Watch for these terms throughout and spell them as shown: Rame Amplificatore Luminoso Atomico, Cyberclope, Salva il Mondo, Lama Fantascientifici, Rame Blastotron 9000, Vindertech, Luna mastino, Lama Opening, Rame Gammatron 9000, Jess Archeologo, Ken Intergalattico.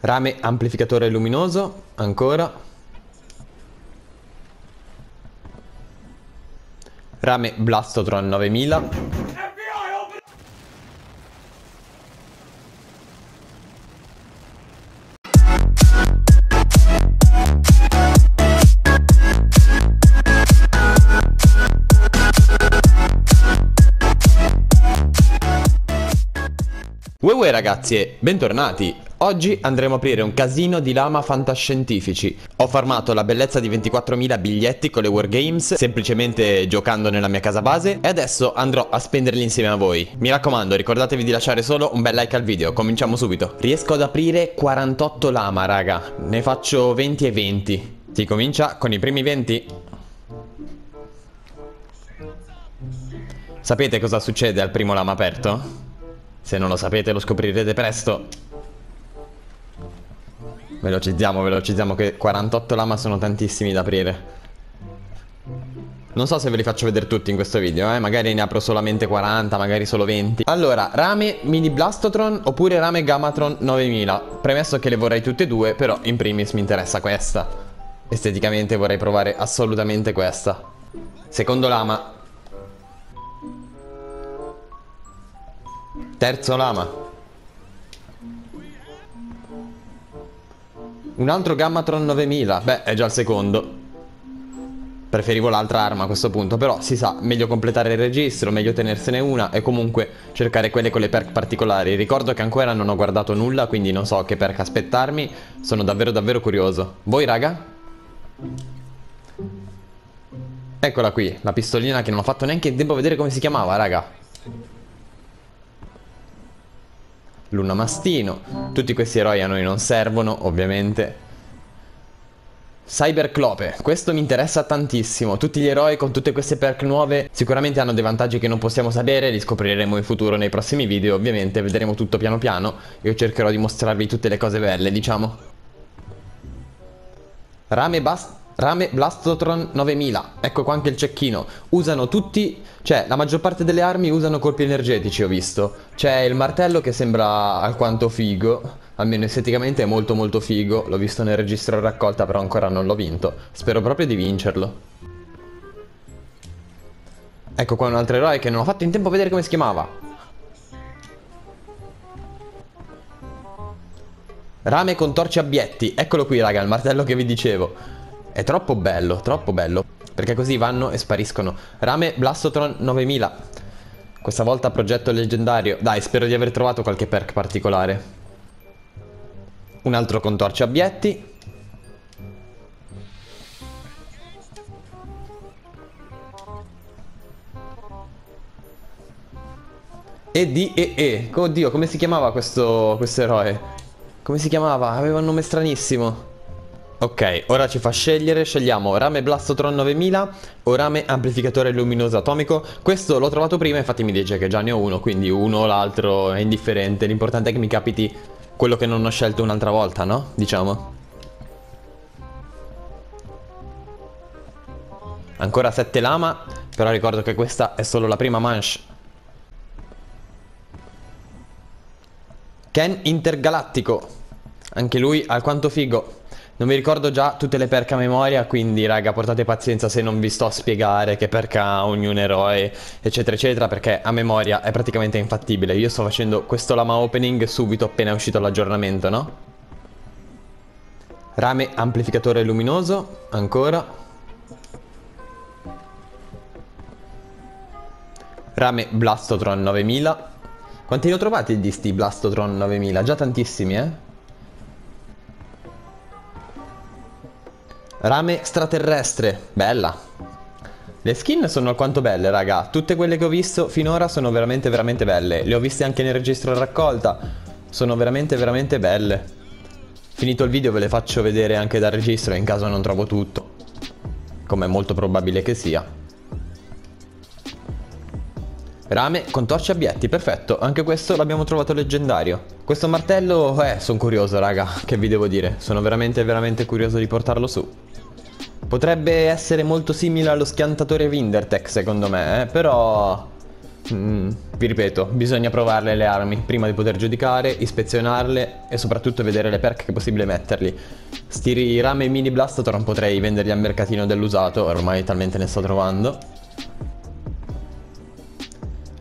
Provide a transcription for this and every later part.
Rame amplificatore luminoso, ancora. Rame Blastotron 9000. Uè ragazzi e bentornati! Oggi andremo a aprire un casino di Lama Fantascientifici. Ho farmato la bellezza di 24.000 biglietti con le Wargames, semplicemente giocando nella mia casa base, e adesso andrò a spenderli insieme a voi. Mi raccomando, ricordatevi di lasciare solo un bel like al video. Cominciamo subito. Riesco ad aprire 48 lama, raga. Ne faccio 20 e 20. Si comincia con i primi 20. Sapete cosa succede al primo lama aperto? Se non lo sapete lo scoprirete presto. Velocizziamo che 48 lama sono tantissimi da aprire. Non so se ve li faccio vedere tutti in questo video, magari ne apro solamente 40, magari solo 20. Allora, Rame Mini Blastotron oppure Rame Gammatron 9000. Premesso che le vorrei tutte e due, però in primis mi interessa questa. Esteticamente vorrei provare assolutamente questa. Secondo lama. Terzo lama. Un altro Gammatron 9000, beh è già il secondo. Preferivo l'altra arma a questo punto, però si sa, meglio completare il registro, meglio tenersene una e comunque cercare quelle con le perk particolari. Ricordo che ancora non ho guardato nulla, quindi non so che perk aspettarmi, sono davvero curioso. Voi raga? Eccola qui, la pistolina che non ho fatto neanche in tempo a vedere come si chiamava, raga. Luna mastino. Tutti questi eroi a noi non servono, ovviamente. Cyberclope, questo mi interessa tantissimo. Tutti gli eroi con tutte queste perk nuove sicuramente hanno dei vantaggi che non possiamo sapere, li scopriremo in futuro nei prossimi video, ovviamente vedremo tutto piano piano. Io cercherò di mostrarvi tutte le cose belle, diciamo. Rame Blastotron 9000, ecco qua anche il cecchino. Usano tutti, cioè la maggior parte delle armi usano colpi energetici, ho visto. C'è il martello che sembra alquanto figo, almeno esteticamente è molto figo. L'ho visto nel registro raccolta, però ancora non l'ho vinto. Spero proprio di vincerlo. Ecco qua un altro eroe che non ho fatto in tempo a vedere come si chiamava. Rame con torce abietti, eccolo qui raga, il martello che vi dicevo. È troppo bello, perché così vanno e spariscono. Rame Blastotron 9000. Questa volta progetto leggendario. Dai, spero di aver trovato qualche perk particolare. Un altro contorci abietti. Oddio, come si chiamava questo eroe? Come si chiamava? Aveva un nome stranissimo. Ok, ora ci fa scegliere, scegliamo Rame Blastotron 9000 o Rame Amplificatore Luminoso Atomico. Questo l'ho trovato prima, infatti mi dice che già ne ho uno, quindi uno o l'altro è indifferente. L'importante è che mi capiti quello che non ho scelto un'altra volta, no? Diciamo. Ancora 7 lama, però ricordo che questa è solo la prima manche. Ken Intergalattico, anche lui alquanto figo. Non mi ricordo già tutte le perk a memoria, quindi raga portate pazienza se non vi sto a spiegare che perk ha ognuno eroe eccetera eccetera, perché a memoria è praticamente infattibile. Io sto facendo questo lama opening subito appena è uscito l'aggiornamento, no? Rame amplificatore luminoso, ancora. Rame Blastotron 9000. Quanti ne ho trovati di sti Blastotron 9000? Già tantissimi, Rame straterrestre, bella. Le skin sono alquanto belle raga, tutte quelle che ho visto finora sono veramente belle. Le ho viste anche nel registro raccolta, sono veramente belle. Finito il video ve le faccio vedere anche dal registro in caso non trovo tutto, come è molto probabile che sia. Rame con torce abietti, perfetto, anche questo l'abbiamo trovato leggendario. Questo martello, sono curioso raga, che vi devo dire, sono veramente curioso di portarlo su. Potrebbe essere molto simile allo schiantatore Vindertech secondo me, però vi ripeto, bisogna provarle le armi prima di poter giudicare, ispezionarle e soprattutto vedere le perk che è possibile metterli. Sti rame mini Blastotron potrei venderli al mercatino dell'usato, ormai talmente ne sto trovando.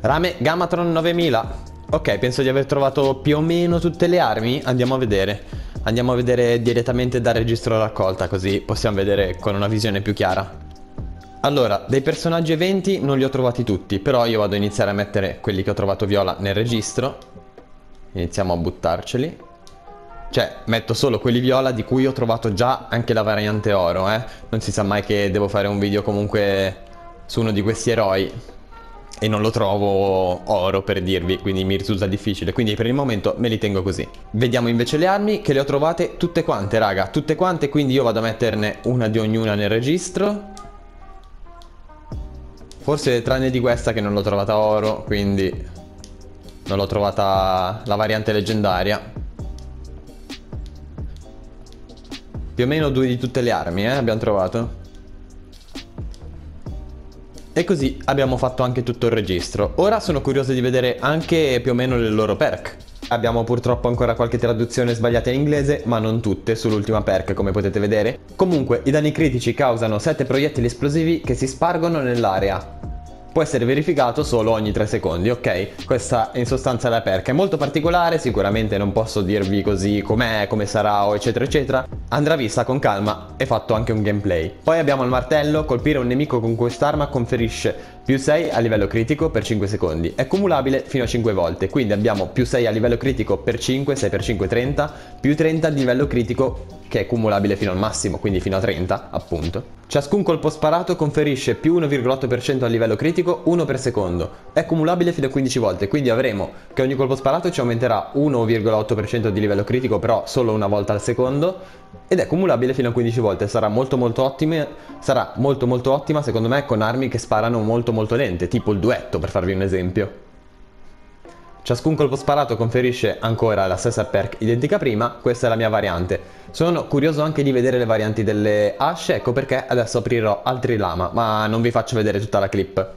Rame Gammatron 9000. Ok, penso di aver trovato più o meno tutte le armi, andiamo a vedere. Andiamo a vedere direttamente dal registro raccolta, così possiamo vedere con una visione più chiara. Allora, dei personaggi eventi non li ho trovati tutti, però io vado a iniziare a mettere quelli che ho trovato viola nel registro. Iniziamo a buttarceli. Cioè, metto solo quelli viola di cui ho trovato già anche la variante oro, eh. Non si sa mai che devo fare un video comunque su uno di questi eroi e non lo trovo oro, per dirvi, quindi mi risulta difficile, quindi per il momento me li tengo così. Vediamo invece le armi, che le ho trovate tutte quante, raga, tutte quante, quindi io vado a metterne una di ognuna nel registro. Forse tranne di questa che non l'ho trovata oro, quindi non l'ho trovata la variante leggendaria. Più o meno due di tutte le armi, abbiamo trovato. E così abbiamo fatto anche tutto il registro. Ora sono curioso di vedere anche più o meno le loro perk. Abbiamo purtroppo ancora qualche traduzione sbagliata in inglese, ma non tutte, sull'ultima perk come potete vedere. Comunque i danni critici causano 7 proiettili esplosivi che si spargono nell'area. Può essere verificato solo ogni 3 secondi, ok? Questa è in sostanza la perk, è molto particolare, sicuramente non posso dirvi così com'è, come sarà o eccetera eccetera. Andrà vista con calma e fatto anche un gameplay. Poi abbiamo il martello, colpire un nemico con quest'arma conferisce più 6 a livello critico per 5 secondi. È cumulabile fino a 5 volte, quindi abbiamo più 6 a livello critico per 5, 6 per 5 30, più 30 a livello critico che è cumulabile fino al massimo, quindi fino a 30 appunto. Ciascun colpo sparato conferisce più 1,8% a livello critico, 1 per secondo. È cumulabile fino a 15 volte, quindi avremo che ogni colpo sparato ci aumenterà 1,8% di livello critico, però solo una volta al secondo, ed è cumulabile fino a 15 volte. Sarà molto ottima secondo me con armi che sparano molto lente, tipo il duetto per farvi un esempio. Ciascun colpo sparato conferisce ancora la stessa perk identica prima, questa è la mia variante. Sono curioso anche di vedere le varianti delle asce, ecco perché adesso aprirò altri lama, ma non vi faccio vedere tutta la clip.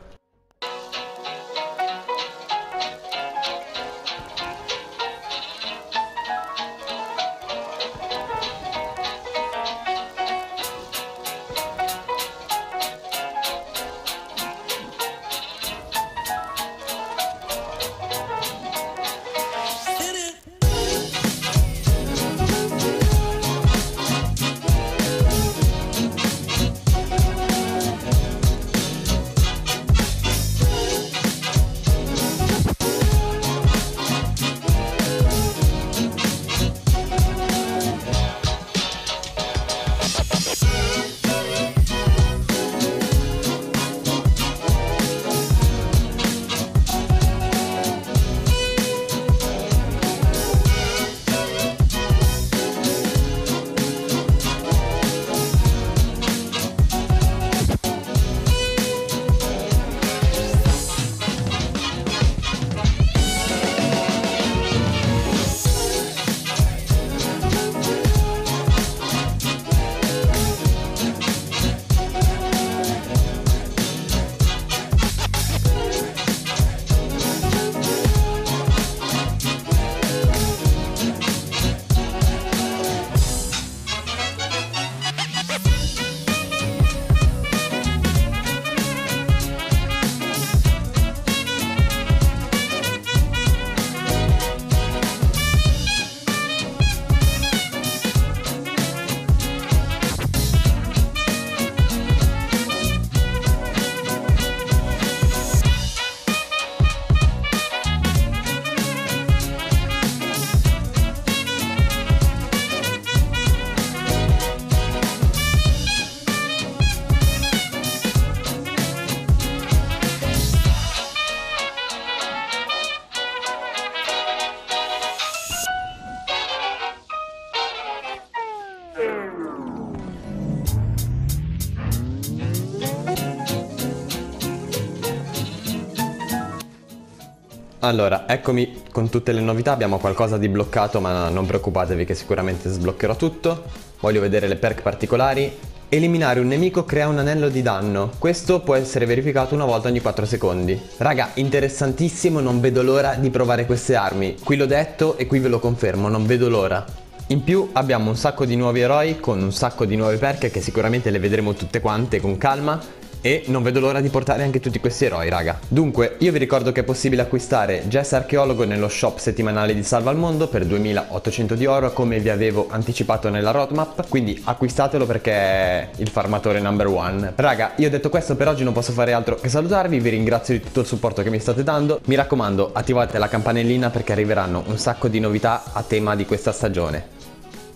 Allora, eccomi con tutte le novità, abbiamo qualcosa di bloccato ma non preoccupatevi che sicuramente sbloccherò tutto. Voglio vedere le perk particolari, Eliminare un nemico crea un anello di danno, questo può essere verificato una volta ogni 4 secondi. Raga, interessantissimo, non vedo l'ora di provare queste armi, qui l'ho detto e qui ve lo confermo, non vedo l'ora. In più abbiamo un sacco di nuovi eroi con un sacco di nuove perk che sicuramente le vedremo tutte quante con calma. E non vedo l'ora di portare anche tutti questi eroi, raga. Dunque, io vi ricordo che è possibile acquistare Jess Archeologo nello shop settimanale di Salva il Mondo per 2800 di oro, come vi avevo anticipato nella roadmap, quindi acquistatelo perché è il farmatore number one. Raga, io detto questo, per oggi non posso fare altro che salutarvi, vi ringrazio di tutto il supporto che mi state dando. Mi raccomando, attivate la campanellina perché arriveranno un sacco di novità a tema di questa stagione.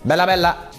Bella bella!